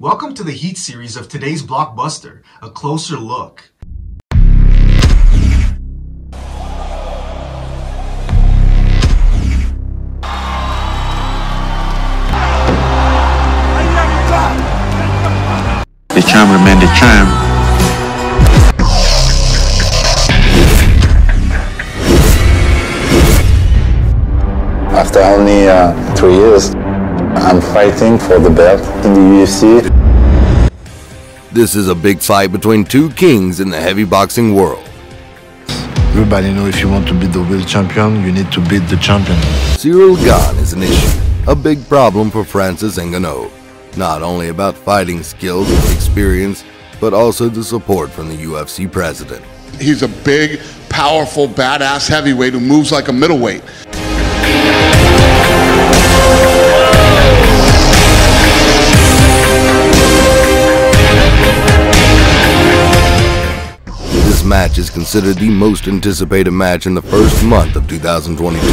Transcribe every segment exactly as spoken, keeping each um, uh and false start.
Welcome to the Heat series of today's blockbuster, A Closer Look. The cameraman, the tram. After only uh, three years, I'm fighting for the belt in the U F C. This is a big fight between two kings in the heavy boxing world. Everybody knows if you want to beat the world champion, you need to beat the champion. Cyril Gane is an issue, a big problem for Francis Ngannou. Not only about fighting skills and experience, but also the support from the U F C president. He's a big, powerful, badass heavyweight who moves like a middleweight. This match is considered the most anticipated match in the first month of two thousand twenty-two.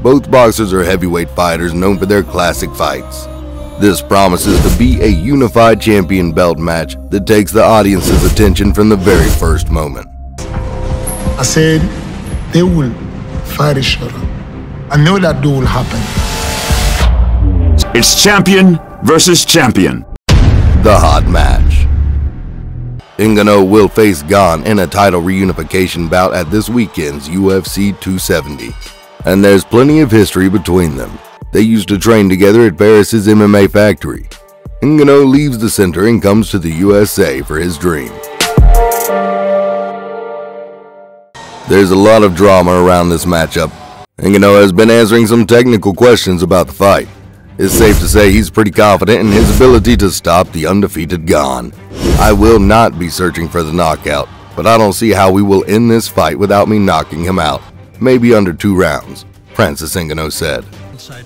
Both boxers are heavyweight fighters known for their classic fights. This promises to be a unified champion belt match that takes the audience's attention from the very first moment. I said, they will fight each other. I know that do will happen. It's champion versus champion. The hot match. Ngannou will face Gane in a title reunification bout at this weekend's U F C two seventy. And there's plenty of history between them. They used to train together at Paris's M M A Factory. Ngannou leaves the center and comes to the U S A for his dream. There's a lot of drama around this matchup. Ngannou has been answering some technical questions about the fight. It's safe to say he's pretty confident in his ability to stop the undefeated Gane. I will not be searching for the knockout, but I don't see how we will end this fight without me knocking him out. Maybe under two rounds, Francis Ngannou said.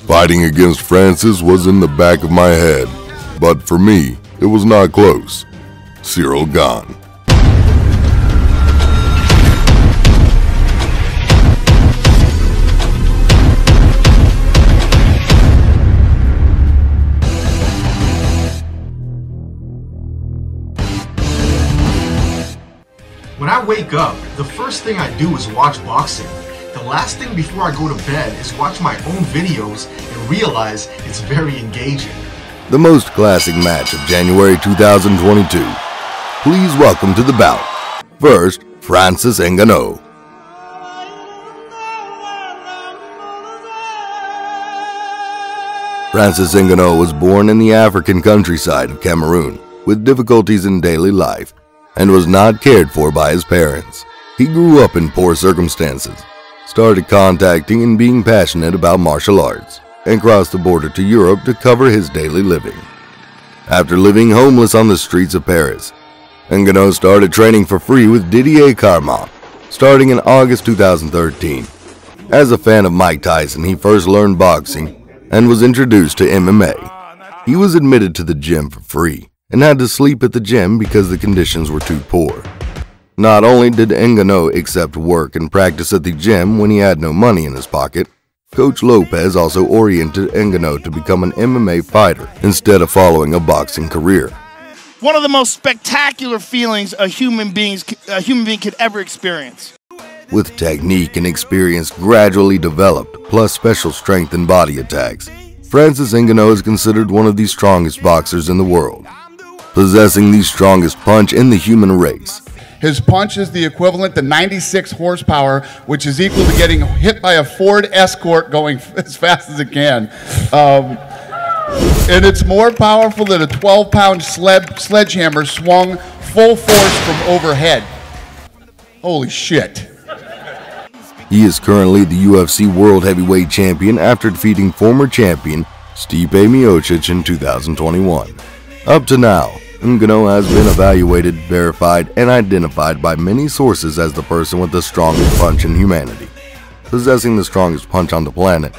Fighting against Francis was in the back of my head, but for me, it was not close. Cyril Gane. When I wake up, the first thing I do is watch boxing. The last thing before I go to bed is watch my own videos and realize it's very engaging. The most classic match of January two thousand twenty-two. Please welcome to the bout. First, Francis Ngannou. Francis Ngannou was born in the African countryside of Cameroon with difficulties in daily life, and was not cared for by his parents. He grew up in poor circumstances, started contacting and being passionate about martial arts, and crossed the border to Europe to cover his daily living. After living homeless on the streets of Paris, Ngannou started training for free with Didier Carmont, starting in August two thousand thirteen. As a fan of Mike Tyson, he first learned boxing and was introduced to M M A. He was admitted to the gym for free, and had to sleep at the gym because the conditions were too poor. Not only did Ngannou accept work and practice at the gym when he had no money in his pocket, Coach Lopez also oriented Ngannou to become an M M A fighter instead of following a boxing career. One of the most spectacular feelings a human, beings, a human being could ever experience. With technique and experience gradually developed, plus special strength and body attacks, Francis Ngannou is considered one of the strongest boxers in the world, possessing the strongest punch in the human race. His punch is the equivalent to ninety-six horsepower, which is equal to getting hit by a Ford Escort going as fast as it can. Um, and it's more powerful than a twelve pound sled sledgehammer swung full force from overhead. Holy shit. He is currently the U F C World Heavyweight Champion after defeating former champion Stipe Miocic in two thousand twenty-one. Up to now, Ngannou has been evaluated, verified, and identified by many sources as the person with the strongest punch in humanity. Possessing the strongest punch on the planet,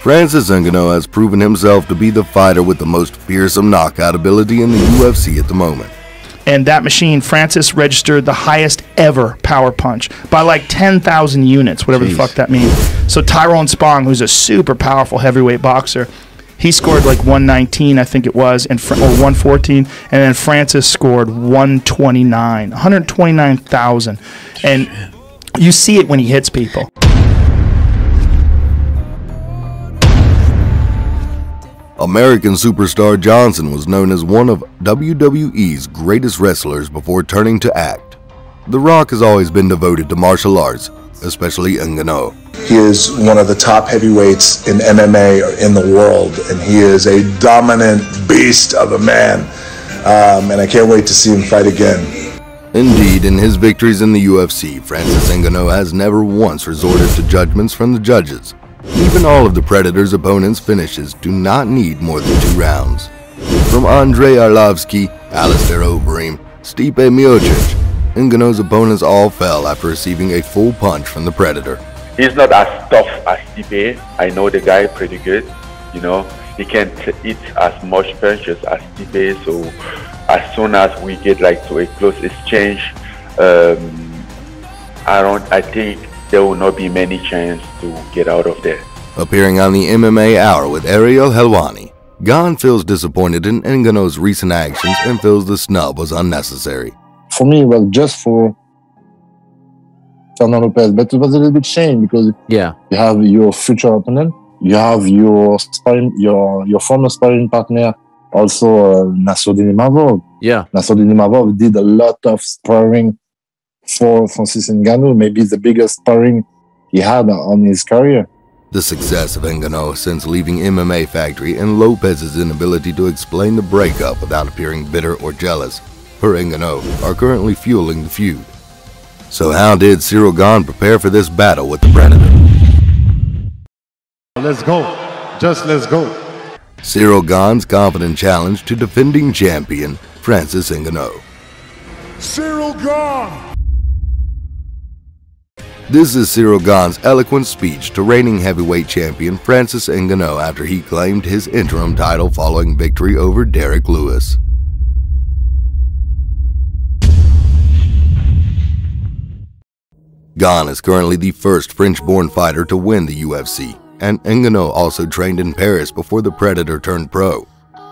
Francis Ngannou has proven himself to be the fighter with the most fearsome knockout ability in the U F C at the moment. And that machine, Francis, registered the highest ever power punch by like ten thousand units, whatever Jeez. The fuck that means. So Tyrone Spong, who's a super powerful heavyweight boxer, He scored like one nineteen, I think it was, and or one fourteen, and then Francis scored one twenty-nine, one hundred twenty-nine thousand. And you see it when he hits people. American superstar Johnson was known as one of W W E's greatest wrestlers before turning to act. The Rock has always been devoted to martial arts, especially Ngannou. He is one of the top heavyweights in M M A in the world, and he is a dominant beast of a man, um, and I can't wait to see him fight again. Indeed, in his victories in the U F C, Francis Ngannou has never once resorted to judgments from the judges. Even all of the Predator's opponents' finishes do not need more than two rounds. From Andrei Arlovski, Alistair Overeem, Stipe Miocic, Ngannou's opponents all fell after receiving a full punch from the Predator. He's not as tough as Stipe. I know the guy pretty good, you know. He can't eat as much punches as Stipe, so as soon as we get like to a close exchange, um, I don't, I think there will not be many chances to get out of there. Appearing on the M M A Hour with Ariel Helwani, Gane feels disappointed in Ngannou's recent actions and feels the snub was unnecessary. For me, it was just for Fernand Lopez, but it was a little bit shame because yeah, you have your future opponent, you have your sparring, your your former sparring partner, also uh, Nasodini Mavov. Yeah, Nasodini Mavov did a lot of sparring for Francis Ngannou, maybe the biggest sparring he had on his career. The success of Ngannou since leaving M M A Factory and Lopez's inability to explain the breakup without appearing bitter or jealous, per Ngannou, are currently fueling the feud. So how did Cyril Gane prepare for this battle with the Predator? Let's go. Just let's go. Cyril Gane's confident challenge to defending champion Francis Ngannou. Cyril Gane! This is Cyril Gane's eloquent speech to reigning heavyweight champion Francis Ngannou after he claimed his interim title following victory over Derrick Lewis. Gane is currently the first French-born fighter to win the U F C, and Ngannou also trained in Paris before the Predator turned pro.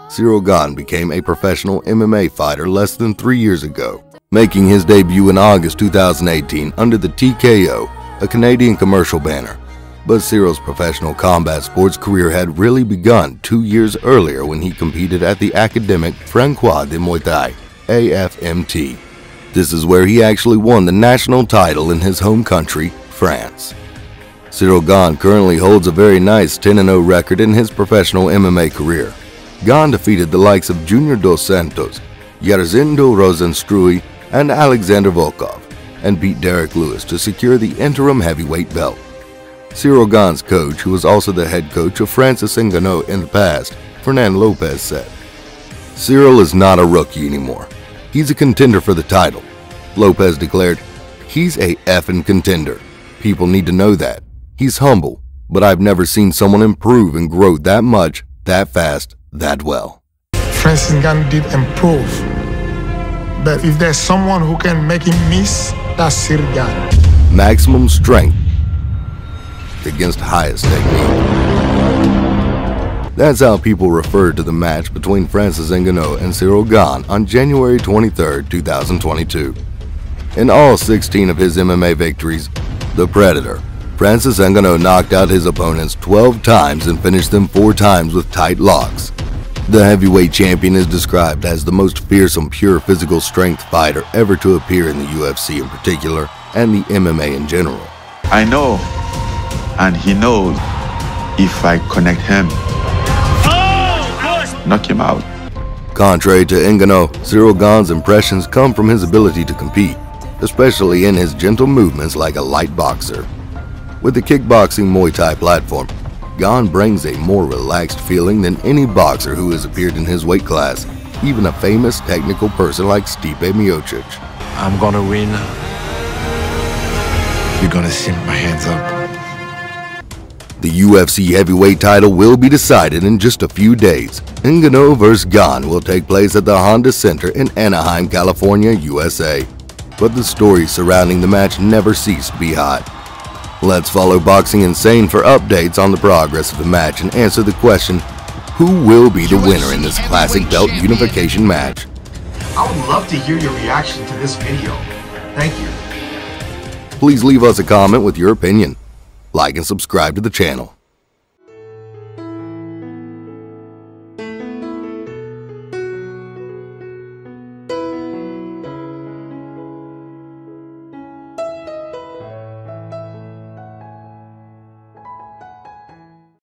Cyril Gane became a professional M M A fighter less than three years ago, making his debut in August two thousand eighteen under the T K O, a Canadian commercial banner. But Cyril's professional combat sports career had really begun two years earlier when he competed at the academic Francois de Muay Thai, A F M T. This is where he actually won the national title in his home country, France. Cyril Gane currently holds a very nice ten and oh record in his professional M M A career. Gane defeated the likes of Junior Dos Santos, Yarzindo Rozenstrui, and Alexander Volkov, and beat Derrick Lewis to secure the interim heavyweight belt. Cyril Gane's coach, who was also the head coach of Francis Ngannou in the past, Fernand Lopez, said, "Cyril is not a rookie anymore. He's a contender for the title." Lopez declared, "He's a effing contender. People need to know that. He's humble, but I've never seen someone improve and grow that much, that fast, that well." Francis Ngannou did improve, but if there's someone who can make him miss, that's Cyril Gane. Maximum strength against highest technique. That's how people referred to the match between Francis Ngannou and Cyril Gane on January twenty-third, two thousand twenty-two. In all sixteen of his M M A victories, the Predator, Francis Ngannou knocked out his opponents twelve times and finished them four times with tight locks. The heavyweight champion is described as the most fearsome pure physical strength fighter ever to appear in the U F C in particular, and the M M A in general. I know, and he knows, if I connect him, oh, knock him out. Contrary to Ngannou, Cyril Gane's impressions come from his ability to compete, especially in his gentle movements like a light boxer. With the kickboxing Muay Thai platform, Gane brings a more relaxed feeling than any boxer who has appeared in his weight class, even a famous technical person like Stipe Miocic. I'm gonna win. You're gonna sit my hands up. The U F C heavyweight title will be decided in just a few days. Ngannou versus. Gane will take place at the Honda Center in Anaheim, California, U S A. But the story surrounding the match never ceased to be hot. Let's follow Boxing Insane for updates on the progress of the match and answer the question, Who will be the winner in this classic belt unification match? I would love to hear your reaction to this video. Thank you. Please leave us a comment with your opinion. Like and subscribe to the channel.